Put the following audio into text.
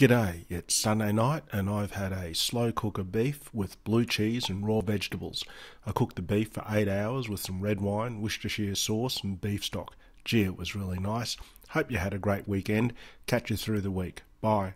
G'day, it's Sunday night and I've had a slow cooker beef with blue cheese and raw vegetables. I cooked the beef for 8 hours with some red wine, Worcestershire sauce and beef stock. Gee, it was really nice. Hope you had a great weekend. Catch you through the week. Bye.